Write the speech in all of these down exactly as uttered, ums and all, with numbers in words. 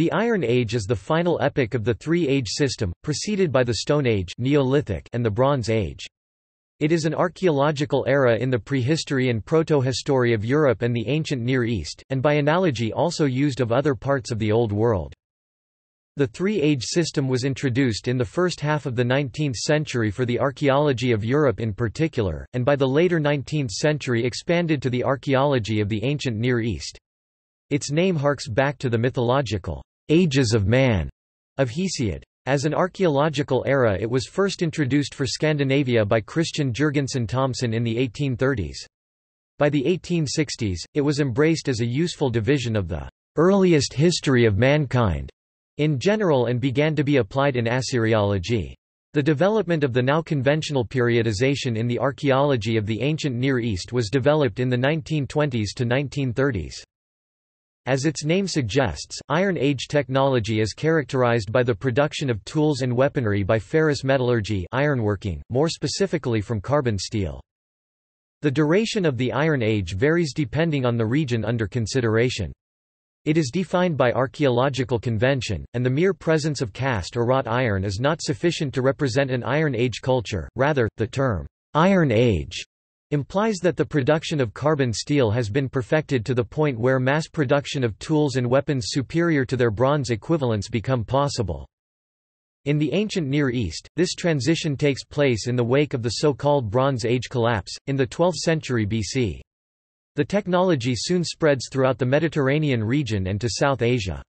The Iron Age is the final epoch of the Three-Age system, preceded by the Stone Age (Neolithic) and the Bronze Age. It is an archaeological era in the prehistory and protohistory of Europe and the ancient Near East, and by analogy also used of other parts of the Old World. The Three-Age system was introduced in the first half of the nineteenth century for the archaeology of Europe in particular, and by the later nineteenth century expanded to the archaeology of the ancient Near East. Its name harks back to the mythological Ages of Man of Hesiod. As an archaeological era, it was first introduced for Scandinavia by Christian Jürgensen Thomsen in the eighteen thirties. By the eighteen sixties, it was embraced as a useful division of the earliest history of mankind in general and began to be applied in Assyriology. The development of the now conventional periodization in the archaeology of the ancient Near East was developed in the nineteen twenties to nineteen thirties. As its name suggests, Iron Age technology is characterized by the production of tools and weaponry by ferrous metallurgy, ironworking, more specifically from carbon steel. The duration of the Iron Age varies depending on the region under consideration. It is defined by archaeological convention, and the mere presence of cast or wrought iron is not sufficient to represent an Iron Age culture. Rather, the term Iron Age implies that the production of carbon steel has been perfected to the point where mass production of tools and weapons superior to their bronze equivalents become possible. In the ancient Near East, this transition takes place in the wake of the so-called Bronze Age collapse, in the twelfth century B C. The technology soon spreads throughout the Mediterranean region and to South Asia.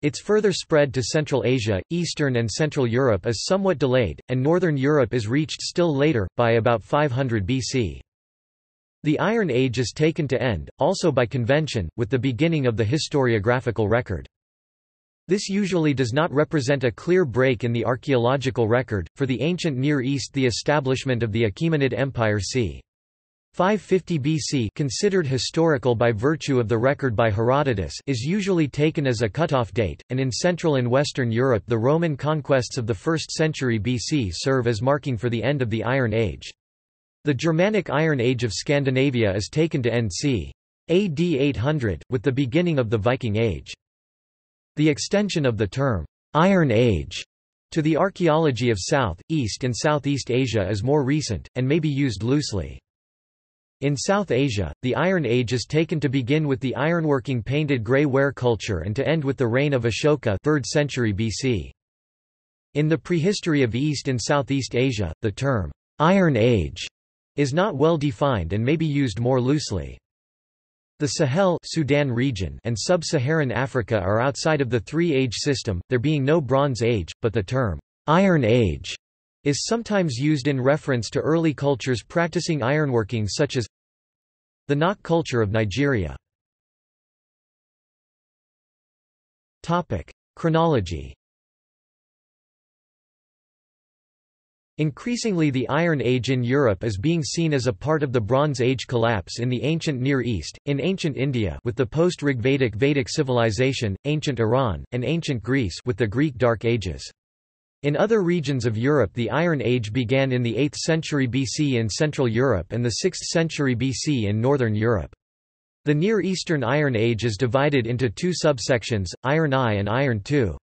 Its further spread to Central Asia, Eastern and Central Europe is somewhat delayed, and Northern Europe is reached still later, by about five hundred B C. The Iron Age is taken to end, also by convention, with the beginning of the historiographical record. This usually does not represent a clear break in the archaeological record. For the ancient Near East, the establishment of the Achaemenid Empire c. five fifty B C, considered historical by virtue of the record by Herodotus, is usually taken as a cutoff date, and in Central and Western Europe the Roman conquests of the first century B C serve as marking for the end of the Iron Age. The Germanic Iron Age of Scandinavia is taken to end c. A D eight hundred, with the beginning of the Viking Age. The extension of the term Iron Age to the archaeology of South, East and Southeast Asia is more recent, and may be used loosely. In South Asia, the Iron Age is taken to begin with the ironworking painted grey ware culture and to end with the reign of Ashoka, third century B C. In the prehistory of East and Southeast Asia, the term Iron Age is not well defined and may be used more loosely. The Sahel Sudan region and sub-Saharan Africa are outside of the Three-Age system, there being no Bronze Age, but the term Iron Age is sometimes used in reference to early cultures practicing ironworking, such as the Nok culture of Nigeria. Topic: Chronology. Increasingly, the Iron Age in Europe is being seen as a part of the Bronze Age collapse in the ancient Near East, in ancient India with the post-Rigvedic Vedic civilization, ancient Iran, and ancient Greece with the Greek Dark Ages. In other regions of Europe, the Iron Age began in the eighth century B C in Central Europe and the sixth century B C in Northern Europe. The Near Eastern Iron Age is divided into two subsections, Iron I and Iron two.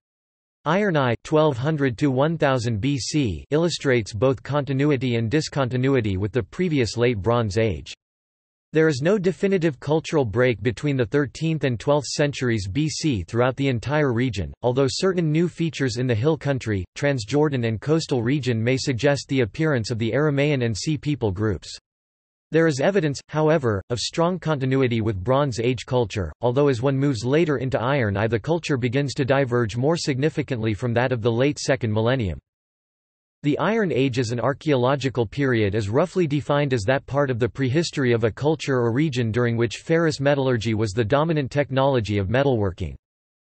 Iron I twelve hundred to one thousand B C illustrates both continuity and discontinuity with the previous Late Bronze Age. There is no definitive cultural break between the thirteenth and twelfth centuries B C throughout the entire region, although certain new features in the hill country, Transjordan and coastal region may suggest the appearance of the Aramaean and Sea people groups. There is evidence, however, of strong continuity with Bronze Age culture, although as one moves later into Iron I the culture begins to diverge more significantly from that of the late second millennium. The Iron Age as an archaeological period is roughly defined as that part of the prehistory of a culture or region during which ferrous metallurgy was the dominant technology of metalworking.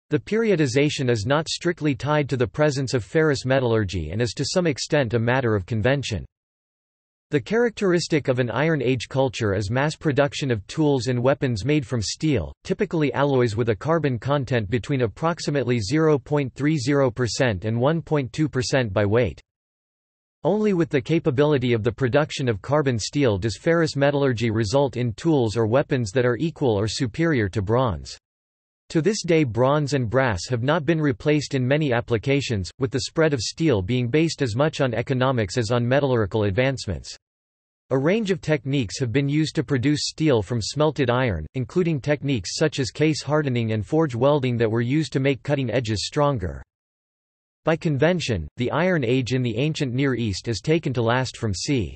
The periodization is not strictly tied to the presence of ferrous metallurgy and is to some extent a matter of convention. The characteristic of an Iron Age culture is mass production of tools and weapons made from steel, typically alloys with a carbon content between approximately zero point three zero percent and one point two percent by weight. Only with the capability of the production of carbon steel does ferrous metallurgy result in tools or weapons that are equal or superior to bronze. To this day, bronze and brass have not been replaced in many applications, with the spread of steel being based as much on economics as on metallurgical advancements. A range of techniques have been used to produce steel from smelted iron, including techniques such as case hardening and forge welding that were used to make cutting edges stronger. By convention, the Iron Age in the ancient Near East is taken to last from c.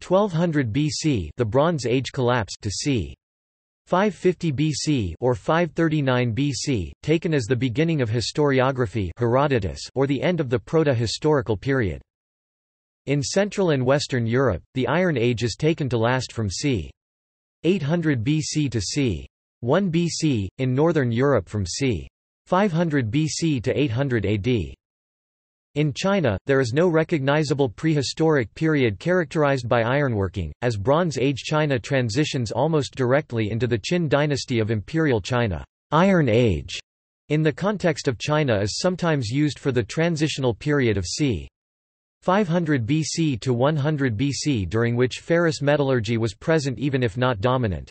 twelve hundred B C, the Bronze Age collapsed, to c. five fifty B C or five thirty-nine B C, taken as the beginning of historiography, Herodotus, or the end of the proto-historical period. In Central and Western Europe, the Iron Age is taken to last from c. eight hundred B C to c. one B C, in Northern Europe from c. five hundred B C to eight hundred A D. In China, there is no recognizable prehistoric period characterized by ironworking, as Bronze Age China transitions almost directly into the Qin dynasty of Imperial China. Iron Age, in the context of China, is sometimes used for the transitional period of c. five hundred B C to one hundred B C, during which ferrous metallurgy was present even if not dominant.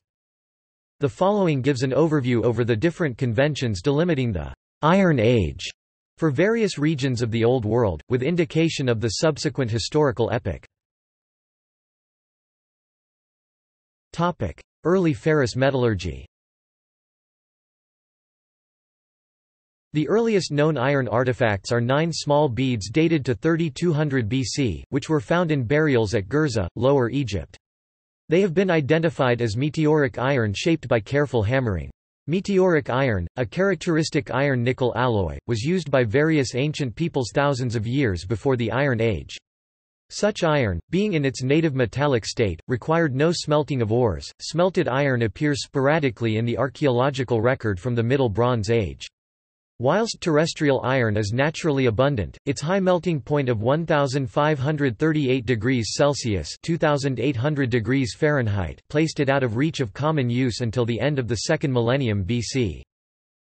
The following gives an overview over the different conventions delimiting the Iron Age for various regions of the Old World, with indication of the subsequent historical epoch. Topic: Early ferrous metallurgy. The earliest known iron artifacts are nine small beads dated to thirty-two hundred B C, which were found in burials at Gerzeh, Lower Egypt. They have been identified as meteoric iron shaped by careful hammering. Meteoric iron, a characteristic iron-nickel alloy, was used by various ancient peoples thousands of years before the Iron Age. Such iron, being in its native metallic state, required no smelting of ores. Smelted iron appears sporadically in the archaeological record from the Middle Bronze Age. Whilst terrestrial iron is naturally abundant, its high melting point of one thousand five hundred thirty-eight degrees Celsius (two thousand eight hundred degrees Fahrenheit) placed it out of reach of common use until the end of the second millennium B C.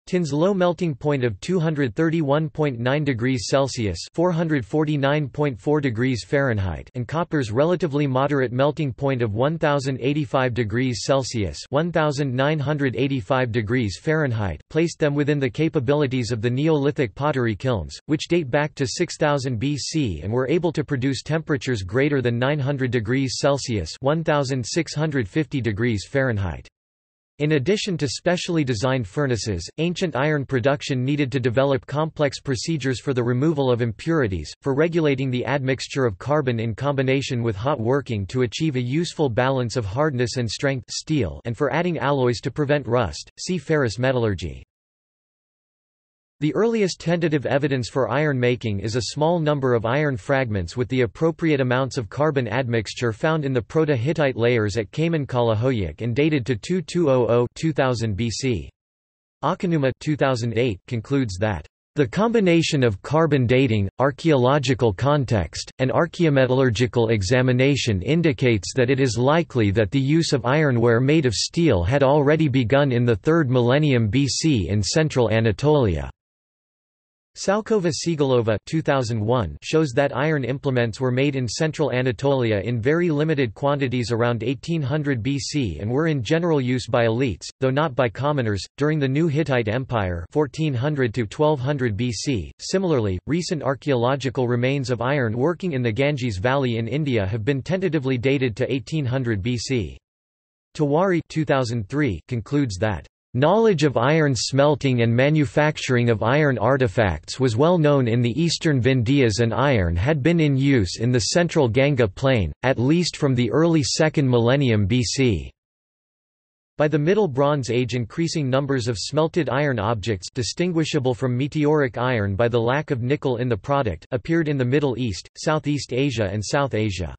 Tin's low melting point of two hundred thirty-one point nine degrees Celsius (four hundred forty-nine point four degrees Fahrenheit) and copper's relatively moderate melting point of one thousand eighty-five degrees Celsius (one thousand nine hundred eighty-five degrees Fahrenheit) placed them within the capabilities of the Neolithic pottery kilns, which date back to six thousand B C and were able to produce temperatures greater than nine hundred degrees Celsius (one thousand six hundred fifty degrees Fahrenheit). In addition to specially designed furnaces, ancient iron production needed to develop complex procedures for the removal of impurities, for regulating the admixture of carbon in combination with hot working to achieve a useful balance of hardness and strength, steel, and for adding alloys to prevent rust. See ferrous metallurgy. The earliest tentative evidence for iron making is a small number of iron fragments with the appropriate amounts of carbon admixture found in the Proto-Hittite layers at Kaman Kalahoyuk and dated to twenty-two hundred to two thousand B C. Akanuma two thousand eight concludes that the combination of carbon dating, archaeological context, and archaeometallurgical examination indicates that it is likely that the use of ironware made of steel had already begun in the third millennium B C in central Anatolia. Salkova Sigalova two thousand one shows that iron implements were made in central Anatolia in very limited quantities around eighteen hundred B C and were in general use by elites, though not by commoners, during the New Hittite Empire fourteen hundred to twelve hundred B C. Similarly, recent archaeological remains of iron working in the Ganges Valley in India have been tentatively dated to eighteen hundred B C. Tawari two thousand three concludes that knowledge of iron smelting and manufacturing of iron artifacts was well known in the Eastern Vindhyas, and iron had been in use in the central Ganga Plain, at least from the early second millennium B C. By the Middle Bronze Age, increasing numbers of smelted iron objects distinguishable from meteoric iron by the lack of nickel in the product appeared in the Middle East, Southeast Asia, and South Asia.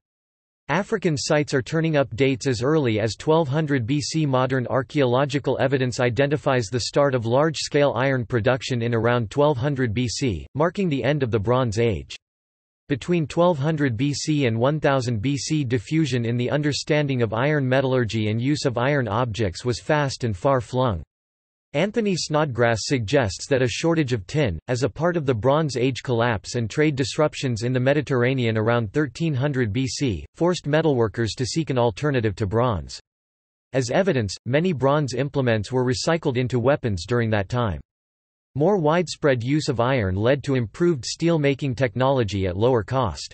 African sites are turning up dates as early as twelve hundred B C. Modern archaeological evidence identifies the start of large-scale iron production in around twelve hundred B C, marking the end of the Bronze Age. Between twelve hundred B C and one thousand B C, diffusion in the understanding of iron metallurgy and use of iron objects was fast and far-flung. Anthony Snodgrass suggests that a shortage of tin, as a part of the Bronze Age collapse and trade disruptions in the Mediterranean around thirteen hundred B C, forced metalworkers to seek an alternative to bronze. As evidence, many bronze implements were recycled into weapons during that time. More widespread use of iron led to improved steel-making technology at lower cost.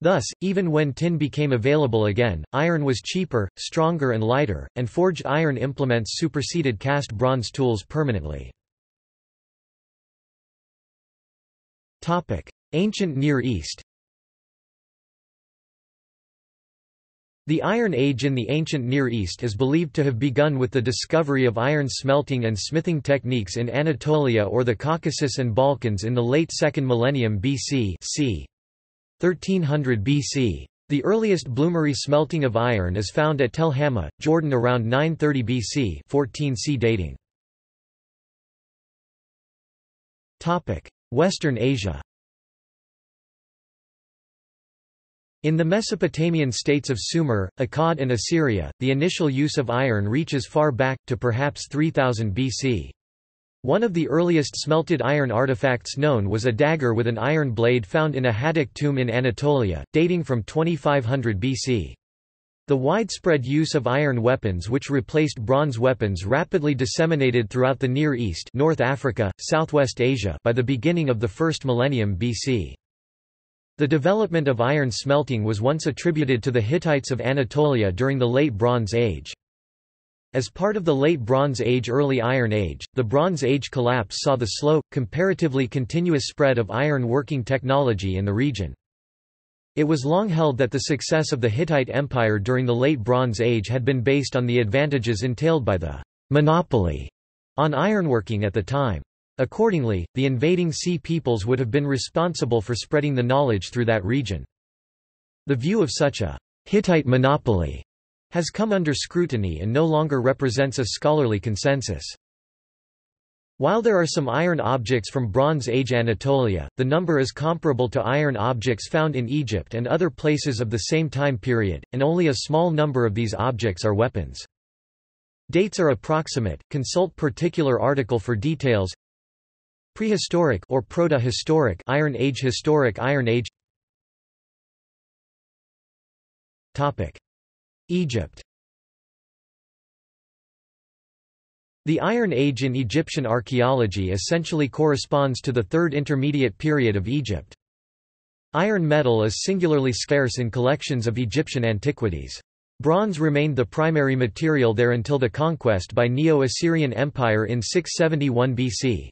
Thus, even when tin became available again, iron was cheaper, stronger and lighter, and forged iron implements superseded cast bronze tools permanently. Ancient Near East. The Iron Age in the ancient Near East is believed to have begun with the discovery of iron smelting and smithing techniques in Anatolia or the Caucasus and Balkans in the late second millennium B C, c. thirteen hundred B C. The earliest bloomery smelting of iron is found at Tel Hama, Jordan around nine thirty B C, fourteen C dating. Western Asia. In the Mesopotamian states of Sumer, Akkad and Assyria, the initial use of iron reaches far back, to perhaps three thousand B C. One of the earliest smelted iron artifacts known was a dagger with an iron blade found in a Hattic tomb in Anatolia, dating from twenty-five hundred B C. The widespread use of iron weapons which replaced bronze weapons rapidly disseminated throughout the Near East, North Africa, Southwest Asia by the beginning of the first millennium B C. The development of iron smelting was once attributed to the Hittites of Anatolia during the Late Bronze Age. As part of the Late Bronze Age, Early Iron Age, the Bronze Age collapse saw the slow, comparatively continuous spread of iron working technology in the region. It was long held that the success of the Hittite Empire during the Late Bronze Age had been based on the advantages entailed by the «monopoly» on ironworking at the time. Accordingly, the invading Sea Peoples would have been responsible for spreading the knowledge through that region. The view of such a «Hittite monopoly» has come under scrutiny and no longer represents a scholarly consensus. While there are some iron objects from Bronze Age Anatolia, the number is comparable to iron objects found in Egypt and other places of the same time period, and only a small number of these objects are weapons. Dates are approximate, consult particular article for details. Prehistoric or proto-historic Iron Age, Historic Iron Age. Topic: Egypt. The Iron Age in Egyptian archaeology essentially corresponds to the Third Intermediate Period of Egypt. Iron metal is singularly scarce in collections of Egyptian antiquities. Bronze remained the primary material there until the conquest by Neo-Assyrian Empire in six seventy-one B C.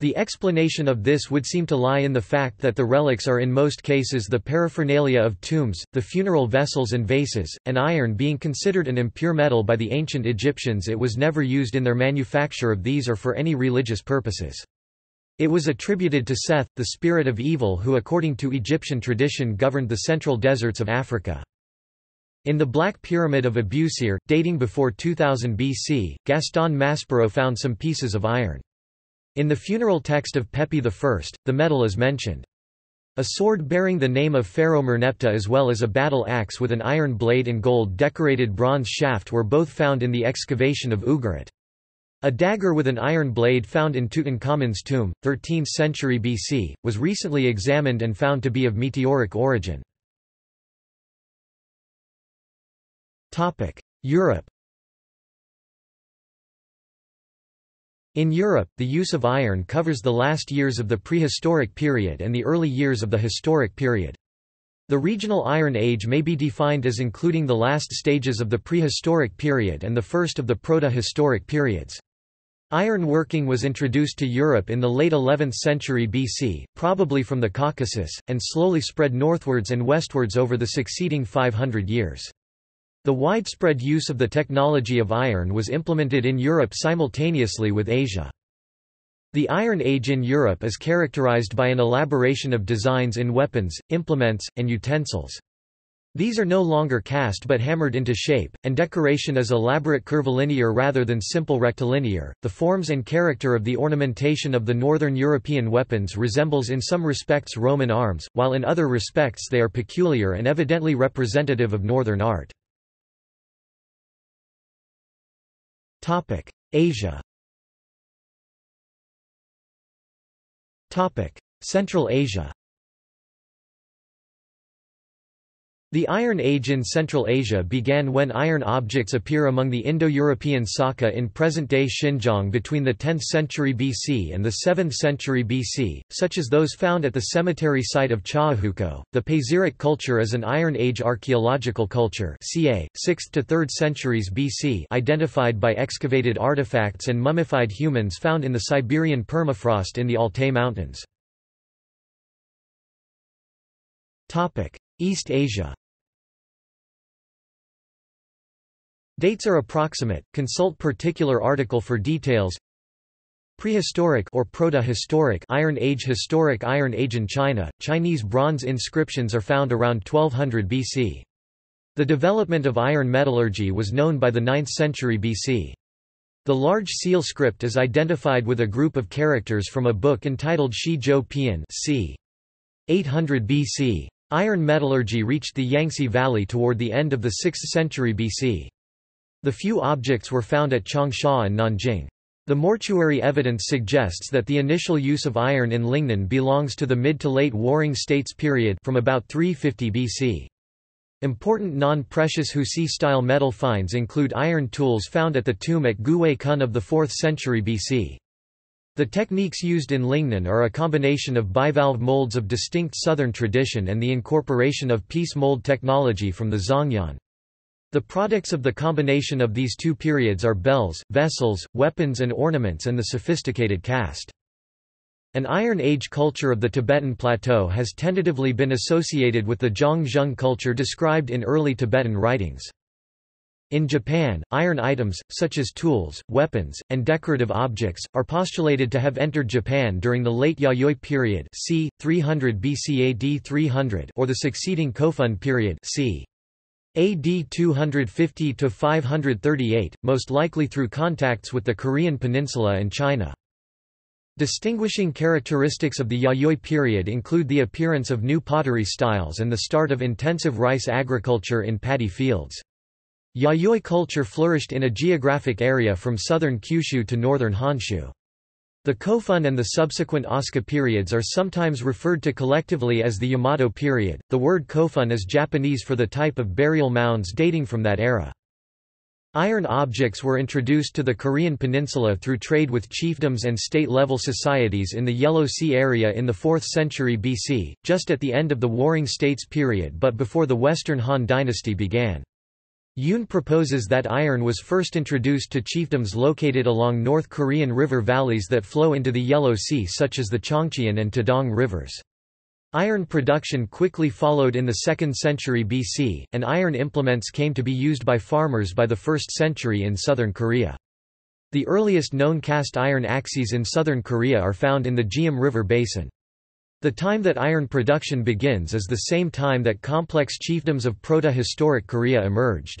The explanation of this would seem to lie in the fact that the relics are in most cases the paraphernalia of tombs, the funeral vessels and vases, and iron being considered an impure metal by the ancient Egyptians, it was never used in their manufacture of these or for any religious purposes. It was attributed to Seth, the spirit of evil who according to Egyptian tradition governed the central deserts of Africa. In the Black Pyramid of Abusir, dating before two thousand B C, Gaston Maspero found some pieces of iron. In the funeral text of Pepi the First, the metal is mentioned. A sword bearing the name of Pharaoh Merneptah as well as a battle axe with an iron blade and gold-decorated bronze shaft were both found in the excavation of Ugarit. A dagger with an iron blade found in Tutankhamen's tomb, thirteenth century B C, was recently examined and found to be of meteoric origin. Europe. In Europe, the use of iron covers the last years of the prehistoric period and the early years of the historic period. The regional Iron Age may be defined as including the last stages of the prehistoric period and the first of the proto-historic periods. Iron working was introduced to Europe in the late eleventh century B C, probably from the Caucasus, and slowly spread northwards and westwards over the succeeding five hundred years. The widespread use of the technology of iron was implemented in Europe simultaneously with Asia. The Iron Age in Europe is characterized by an elaboration of designs in weapons, implements, and utensils. These are no longer cast but hammered into shape, and decoration is elaborate curvilinear rather than simple rectilinear. The forms and character of the ornamentation of the northern European weapons resembles in some respects Roman arms, while in other respects they are peculiar and evidently representative of northern art. Asia. Central Asia. The Iron Age in Central Asia began when iron objects appear among the Indo-European Sakha in present-day Xinjiang between the tenth century B C and the seventh century B C, such as those found at the cemetery site of Chaohuko. The Pazyric culture is an Iron Age archaeological culture, circa sixth to third centuries B C, identified by excavated artifacts and mummified humans found in the Siberian permafrost in the Altai Mountains. Topic: East Asia. Dates are approximate. Consult particular article for details. Prehistoric or proto-historic Iron Age, historic Iron Age in China. Chinese bronze inscriptions are found around twelve hundred B C. The development of iron metallurgy was known by the ninth century B C. The large seal script is identified with a group of characters from a book entitled Shi Zhou Pian, c. eight hundred B C. Iron metallurgy reached the Yangtze Valley toward the end of the sixth century B C. The few objects were found at Changsha and Nanjing. The mortuary evidence suggests that the initial use of iron in Lingnan belongs to the mid to late Warring States period from about three fifty B C. Important non-precious Husi-style metal finds include iron tools found at the tomb at Guwei Kun of the fourth century B C. The techniques used in Lingnan are a combination of bivalve molds of distinct southern tradition and the incorporation of piece mold technology from the Zongyan. The products of the combination of these two periods are bells, vessels, weapons and ornaments and the sophisticated cast. An Iron Age culture of the Tibetan Plateau has tentatively been associated with the Zhangzheng culture described in early Tibetan writings. In Japan, iron items, such as tools, weapons, and decorative objects, are postulated to have entered Japan during the late Yayoi period c. three hundred B C A D three hundred or the succeeding Kofun period c. A D two fifty to five thirty-eight, most likely through contacts with the Korean Peninsula and China. Distinguishing characteristics of the Yayoi period include the appearance of new pottery styles and the start of intensive rice agriculture in paddy fields. Yayoi culture flourished in a geographic area from southern Kyushu to northern Honshu. The Kofun and the subsequent Asuka periods are sometimes referred to collectively as the Yamato period. The word Kofun is Japanese for the type of burial mounds dating from that era. Iron objects were introduced to the Korean peninsula through trade with chiefdoms and state-level societies in the Yellow Sea area in the fourth century B C, just at the end of the Warring States period but before the Western Han dynasty began. Yoon proposes that iron was first introduced to chiefdoms located along North Korean river valleys that flow into the Yellow Sea, such as the Changcheon and Taedong rivers. Iron production quickly followed in the second century B C, and iron implements came to be used by farmers by the first century in southern Korea. The earliest known cast iron axes in southern Korea are found in the Jeum River basin. The time that iron production begins is the same time that complex chiefdoms of proto-historic Korea emerged.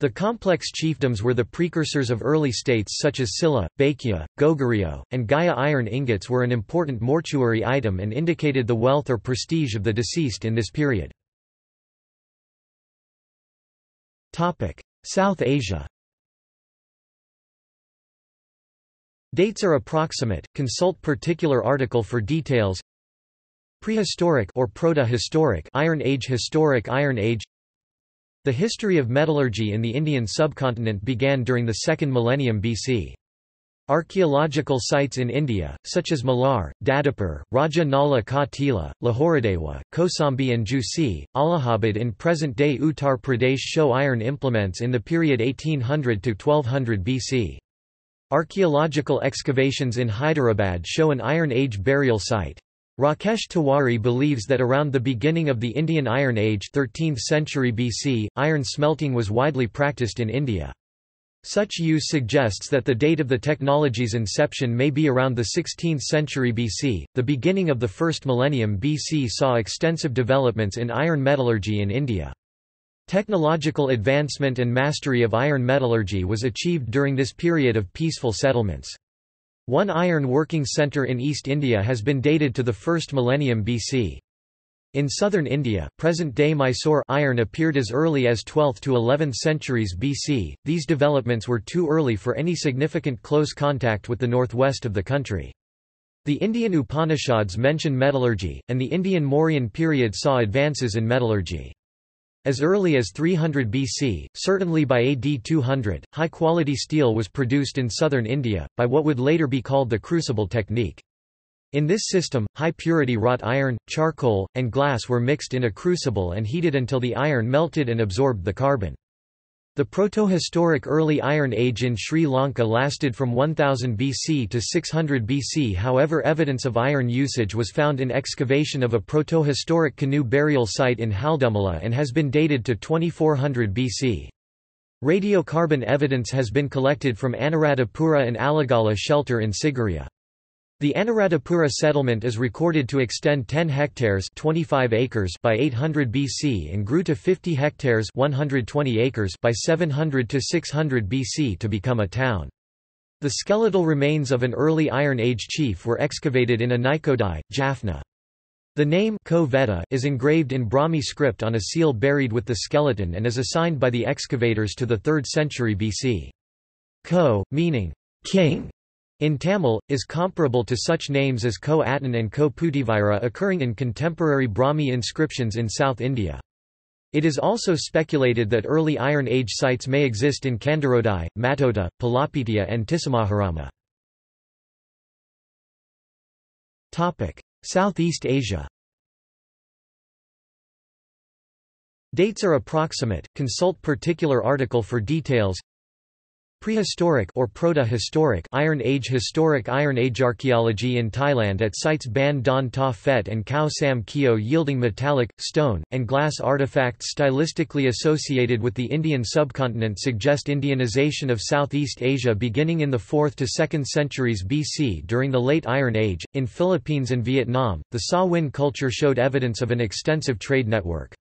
The complex chiefdoms were the precursors of early states such as Silla, Baekje, Goguryeo, and Gaya. Iron ingots were an important mortuary item and indicated the wealth or prestige of the deceased in this period. Topic: South Asia. Dates are approximate. Consult particular article for details. Prehistoric or proto-historic Iron Age, historic Iron Age. The history of metallurgy in the Indian subcontinent began during the second millennium B C. Archaeological sites in India, such as Malar, Dadapur, Raja Nala Ka Tila, Lahoredewa, Kosambi and Jusi, Allahabad in present-day Uttar Pradesh, show iron implements in the period eighteen hundred to twelve hundred B C. Archaeological excavations in Hyderabad show an Iron Age burial site. Rakesh Tawari believes that around the beginning of the Indian Iron Age, thirteenth century B C, iron smelting was widely practiced in India. Such use suggests that the date of the technology's inception may be around the sixteenth century B C. The beginning of the first millennium B C saw extensive developments in iron metallurgy in India. Technological advancement and mastery of iron metallurgy was achieved during this period of peaceful settlements. One iron working centre in East India has been dated to the first millennium B C. In southern India, present-day Mysore iron appeared as early as twelfth to eleventh centuries B C. These developments were too early for any significant close contact with the northwest of the country. The Indian Upanishads mention metallurgy, and the Indian Mauryan period saw advances in metallurgy. As early as three hundred B C, certainly by A D two hundred, high-quality steel was produced in southern India, by what would later be called the crucible technique. In this system, high-purity wrought iron, charcoal, and glass were mixed in a crucible and heated until the iron melted and absorbed the carbon. The protohistoric early Iron Age in Sri Lanka lasted from one thousand B C to six hundred B C. However, evidence of iron usage was found in excavation of a protohistoric canoe burial site in Haldumala and has been dated to twenty-four hundred B C. Radiocarbon evidence has been collected from Anuradhapura and Alagala shelter in Sigiriya. The Anuradhapura settlement is recorded to extend ten hectares (twenty-five acres) by eight hundred B C and grew to fifty hectares (one hundred twenty acres) by seven hundred to six hundred B C to become a town. The skeletal remains of an early Iron Age chief were excavated in Anikodai, Jaffna. The name Ko-Veda is engraved in Brahmi script on a seal buried with the skeleton and is assigned by the excavators to the third century B C. Ko, meaning king, in Tamil, is comparable to such names as Ko Attan and Ko Putivira occurring in contemporary Brahmi inscriptions in South India. It is also speculated that early Iron Age sites may exist in Kandarodai, Matota, Palapitiya and Tissamaharama. Southeast Asia. Dates are approximate, consult particular article for details. Prehistoric or proto-historic Iron Age. Historic Iron Age archaeology in Thailand at sites Ban Don Ta Phet and Khao Sam Keo yielding metallic, stone, and glass artifacts stylistically associated with the Indian subcontinent suggest Indianization of Southeast Asia beginning in the fourth to second centuries B C during the Late Iron Age. In Philippines and Vietnam, the Sa Win culture showed evidence of an extensive trade network.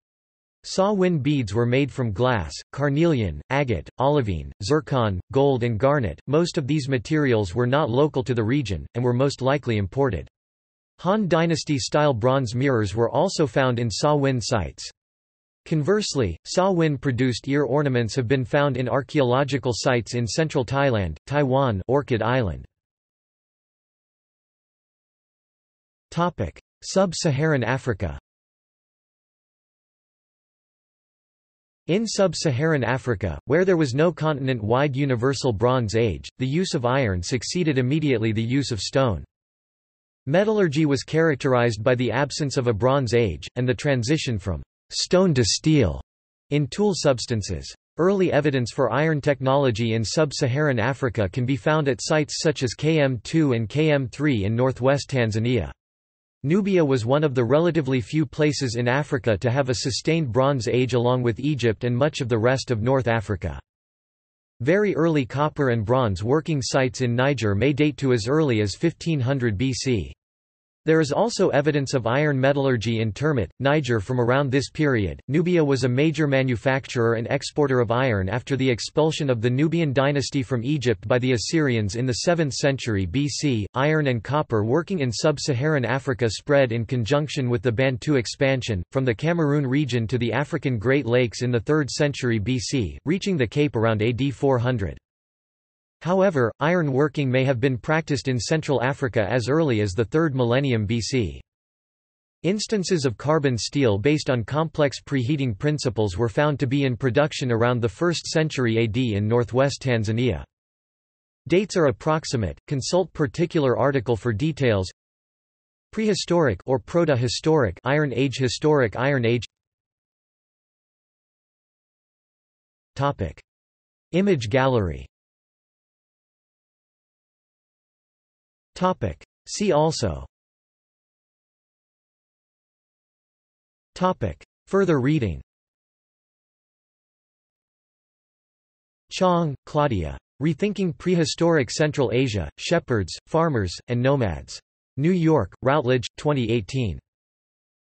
Sa-win beads were made from glass, carnelian, agate, olivine, zircon, gold and garnet. Most of these materials were not local to the region, and were most likely imported. Han Dynasty-style bronze mirrors were also found in Sa-win sites. Conversely, Sa-win-produced ear ornaments have been found in archaeological sites in central Thailand, Taiwan, Orchid Island. Sub-Saharan Africa. In sub-Saharan Africa, where there was no continent-wide universal Bronze Age, the use of iron succeeded immediately the use of stone. Metallurgy was characterized by the absence of a Bronze Age, and the transition from stone to steel in tool substances. Early evidence for iron technology in sub-Saharan Africa can be found at sites such as K M two and K M three in northwest Tanzania. Nubia was one of the relatively few places in Africa to have a sustained Bronze Age along with Egypt and much of the rest of North Africa. Very early copper and bronze working sites in Niger may date to as early as fifteen hundred B C. There is also evidence of iron metallurgy in Termet, Niger from around this period. Nubia was a major manufacturer and exporter of iron after the expulsion of the Nubian dynasty from Egypt by the Assyrians in the seventh century B C. Iron and copper working in sub-Saharan Africa spread in conjunction with the Bantu expansion, from the Cameroon region to the African Great Lakes in the third century B C, reaching the Cape around A D four hundred. However, iron working may have been practiced in Central Africa as early as the third millennium B C. Instances of carbon steel based on complex preheating principles were found to be in production around the first century A D in northwest Tanzania. Dates are approximate, consult particular article for details. Prehistoric or proto-historic Iron Age. Historic Iron Age. Topic. Image gallery. Topic. See also. Topic. Further reading. Chong, Claudia. Rethinking Prehistoric Central Asia, Shepherds, Farmers, and Nomads. New York, Routledge, twenty eighteen.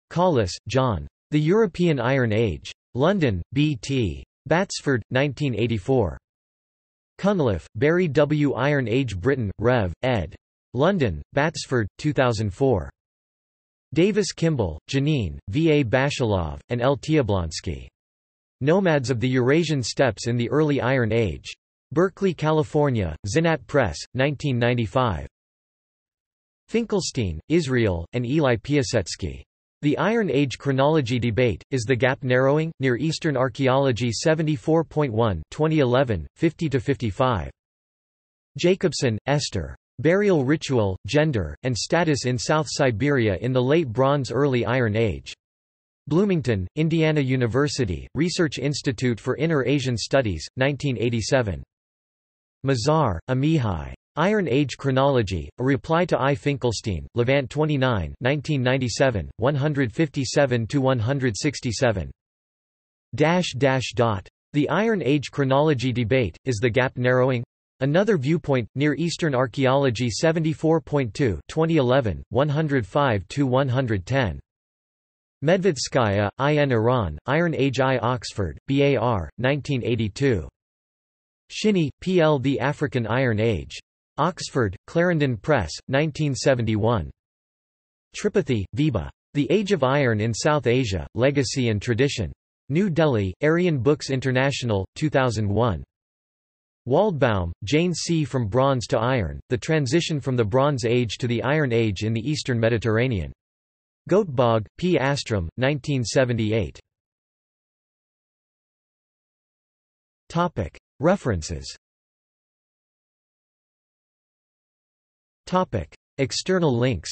Collis, John. The European Iron Age. London, B T. Batsford, nineteen eighty-four. Cunliffe, Barry W. Iron Age Britain, Rev. ed. London, Batsford, two thousand four. Davis Kimball, Janine, V. A. Bashilov, and L. Tiablonsky. Nomads of the Eurasian Steppes in the Early Iron Age. Berkeley, California, Zinat Press, nineteen ninety-five. Finkelstein, Israel, and Eli Piasetsky. The Iron Age chronology debate, is the gap narrowing? Near Eastern Archaeology seventy-four point one twenty eleven, fifty to fifty-five. Jacobson, Esther. Burial Ritual, Gender, and Status in South Siberia in the Late Bronze-Early Iron Age. Bloomington, Indiana University, Research Institute for Inner Asian Studies, nineteen eighty-seven. Mazar, Amihai. Iron Age Chronology, a reply to I. Finkelstein, Levant twenty-nine, nineteen ninety-seven, one fifty-seven to one sixty-seven. The Iron Age Chronology Debate, is the gap narrowing? Another Viewpoint, Near Eastern Archaeology seventy-four point two twenty eleven, one oh five to one ten. Medvedskaya, I N Iran, Iron Age I. Oxford, B A R, nineteen eighty-two. Shinney, P L The African Iron Age. Oxford, Clarendon Press, nineteen seventy-one. Tripathi, Viba. The Age of Iron in South Asia, Legacy and Tradition. New Delhi, Aryan Books International, two thousand one. Waldbaum, Jane C. From Bronze to Iron, The Transition from the Bronze Age to the Iron Age in the Eastern Mediterranean. Goetbog, P. Astrom, nineteen seventy-eight. References. External links.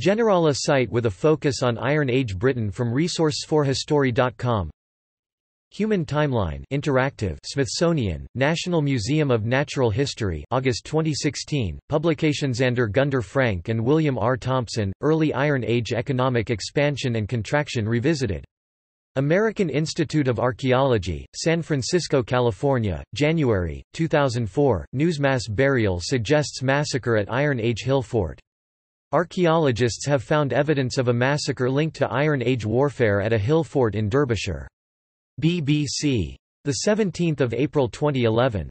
Generala site with a focus on Iron Age Britain from resources for history dot com. Human Timeline Interactive, Smithsonian, National Museum of Natural History, August twenty sixteen, publications Ander Gunder Frank and William R. Thompson, Early Iron Age Economic Expansion and Contraction Revisited. American Institute of Archaeology, San Francisco, California, January, two thousand four, Newsmass burial suggests massacre at Iron Age Hill Fort. Archaeologists have found evidence of a massacre linked to Iron Age warfare at a hill fort in Derbyshire. B B C. The seventeenth of April twenty eleven.